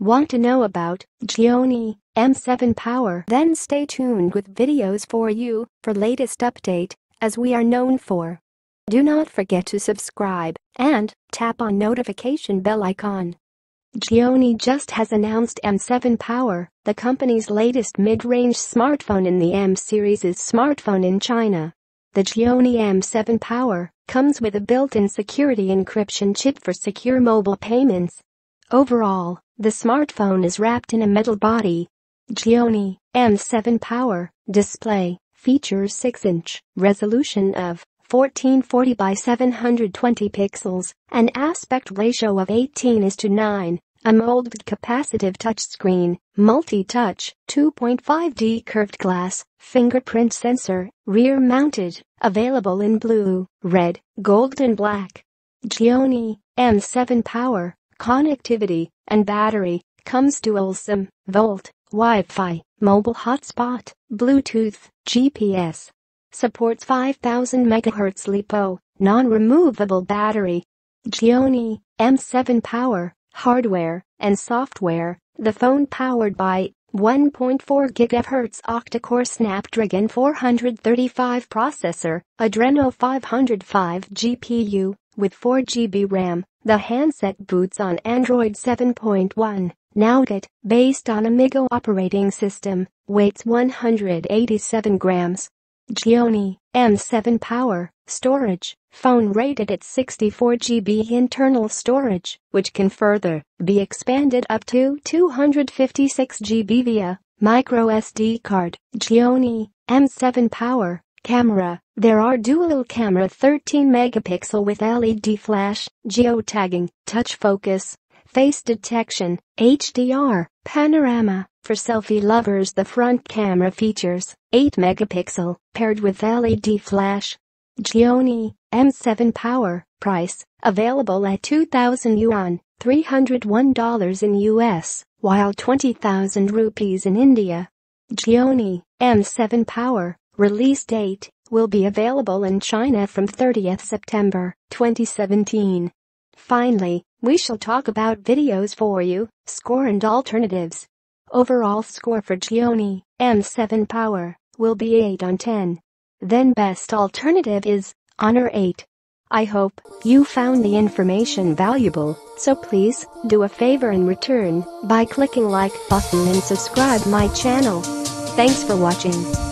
Want to know about Gionee M7 Power? Then stay tuned with videos for you for latest update, as we are known for. Do not forget to subscribe and tap on notification bell icon. Gionee just has announced M7 Power, the company's latest mid-range smartphone in the M series smartphone in China. The Gionee M7 Power comes with a built-in security encryption chip for secure mobile payments. Overall, the smartphone is wrapped in a metal body. Gionee M7 Power display features 6-inch resolution of 1440 by 720 pixels, an aspect ratio of 18:9, AMOLED capacitive touchscreen, multi-touch, 2.5D curved glass, fingerprint sensor, rear-mounted, available in blue, red, gold and black. Gionee M7 Power connectivity and battery comes dual SIM, Volt, Wi-Fi, mobile hotspot, Bluetooth, GPS. Supports 5000 MHz LiPo, non-removable battery. Gionee M7 Power, hardware and software. The phone powered by 1.4 GHz Octa-Core Snapdragon 435 processor, Adreno 505 GPU, with 4GB RAM. The handset boots on Android 7.1 Nougat, based on Amigo operating system, weighs 187 grams. Gionee M7 Power storage phone rated at 64GB internal storage, which can further be expanded up to 256GB via microSD card. Gionee M7 Power camera. There are dual camera 13 megapixel with LED flash, geotagging, touch focus, face detection, HDR, panorama. For selfie lovers, the front camera features 8 megapixel paired with LED flash. Gionee M7 Power price available at 2,000 yuan, $301 in US, while 20,000 rupees in India. Gionee M7 Power release date will be available in China from 30th September, 2017. Finally, we shall talk about videos for you, score and alternatives. Overall score for Gionee M7 Power will be 8/10. Then best alternative is Honor 8. I hope you found the information valuable, so please do a favor in return by clicking like button and subscribe my channel. Thanks for watching.